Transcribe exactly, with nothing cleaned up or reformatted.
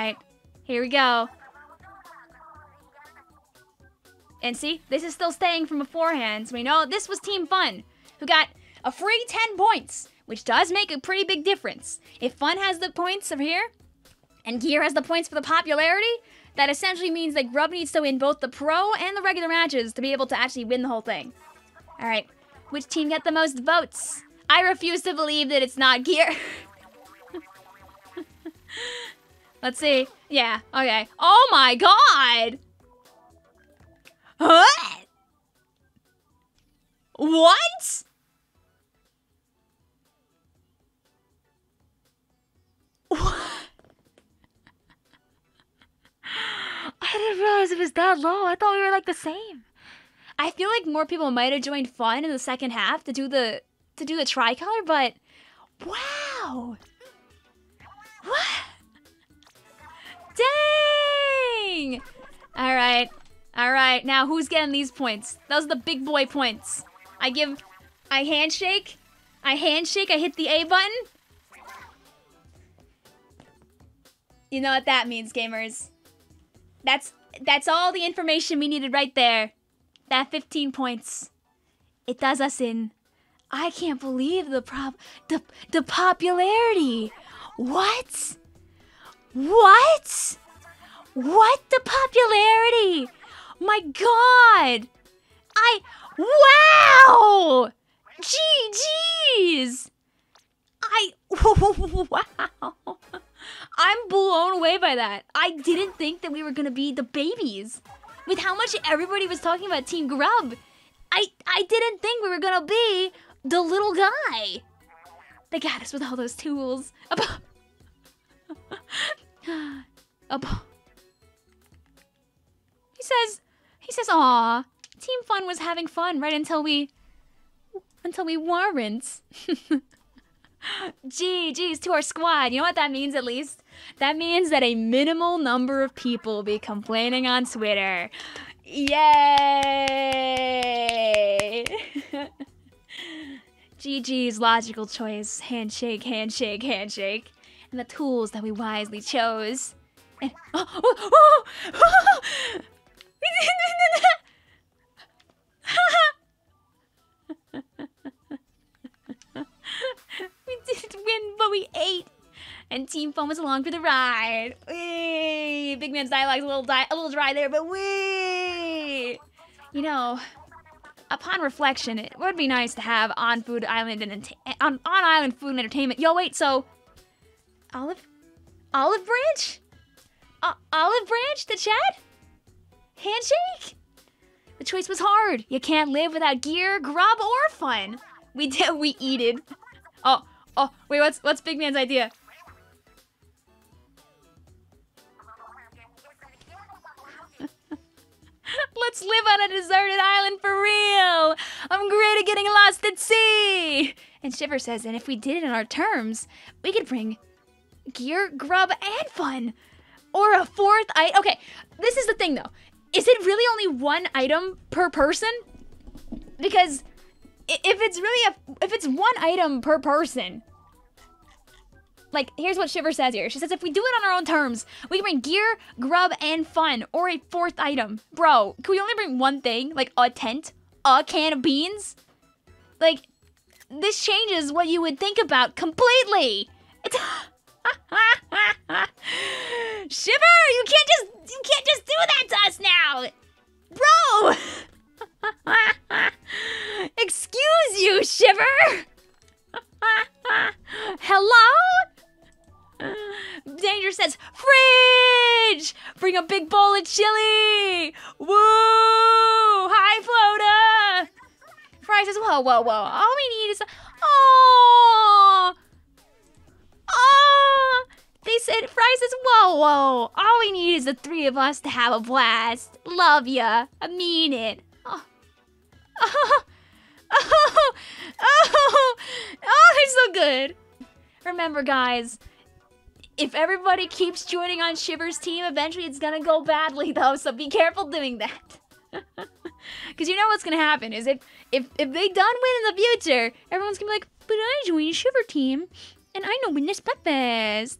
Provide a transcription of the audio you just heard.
right, here we go. And see, this is still staying from beforehand. So we know this was Team Fun, who got a free ten points, which does make a pretty big difference. If Fun has the points over here, and Gear has the points for the popularity, that essentially means that Grub needs to win both the pro and the regular matches to be able to actually win the whole thing. All right, which team got the most votes? I refuse to believe that it's not Gear. Let's see. Yeah, okay. Oh my god! What? What? I didn't realize it was that low. I thought we were like the same. I feel like more people might have joined Fun in the second half to do the to do the tricolor, but wow. What? Dang! All right. All right. Now who's getting these points? Those are the big boy points. I give I handshake. I handshake. I hit the A button. You know what that means, gamers. That's that's all the information we needed right there. That fifteen points. It does us in. I can't believe the prop the the popularity. What? What? What the popularity? My god! I wow! G Gs! I wow! I'm blown away by that. I didn't think that we were gonna be the babies. With how much everybody was talking about Team Grub, I I didn't think we were gonna be the little guy. They got us with all those tools. Up, up. He says, he says, "Aw, Team Fun was having fun right until we, until we weren't." G Gs to our squad. You know what that means, at least? That means that a minimal number of people will be complaining on Twitter. Yay! G G's logical choice. Handshake, handshake, handshake. And the tools that we wisely chose. And, oh, oh, oh, oh. We didn't win, but we ate. And Team Fun was along for the ride. Wee! Big Man's dialogue's a little, di a little dry there, but wee! You know, upon reflection, it would be nice to have on Food Island and on, on Island Food and Entertainment. Yo, wait, so Olive, Olive Branch, o Olive Branch, the chat, handshake. The choice was hard. You can't live without Gear, Grub, or Fun. We did. We eated. Oh, oh, wait, what's what's Big Man's idea? Let's live on a deserted island for real! I'm great at getting lost at sea! And Shiver says, and if we did it in our terms, we could bring Gear, Grub, and Fun! Or a fourth item. Okay, this is the thing though. Is it really only one item per person? Because if it's really a, if it's one item per person, like here's what Shiver says here. She says if we do it on our own terms, we can bring Gear, Grub, and Fun, or a fourth item. Bro, can we only bring one thing? Like a tent, a can of beans? Like this changes what you would think about completely. It's Shiver, you can't just you can't just do that to us now, bro. Excuse you, Shiver! Hello? Danger says, fridge! Bring a big bowl of chili! Woo! Hi, Floda! Fry says, whoa, whoa, whoa. All we need is, oh, oh. They said, Fry says, whoa, whoa. All we need is the three of us to have a blast. Love ya. I mean it. Oh, oh, oh, oh, it's so good. Remember, guys, if everybody keeps joining on Shiver's team, eventually it's gonna go badly, though, so be careful doing that. Because you know what's gonna happen is if, if, if they don't win in the future, everyone's gonna be like, but I joined Shiver team, and I know win this breakfast.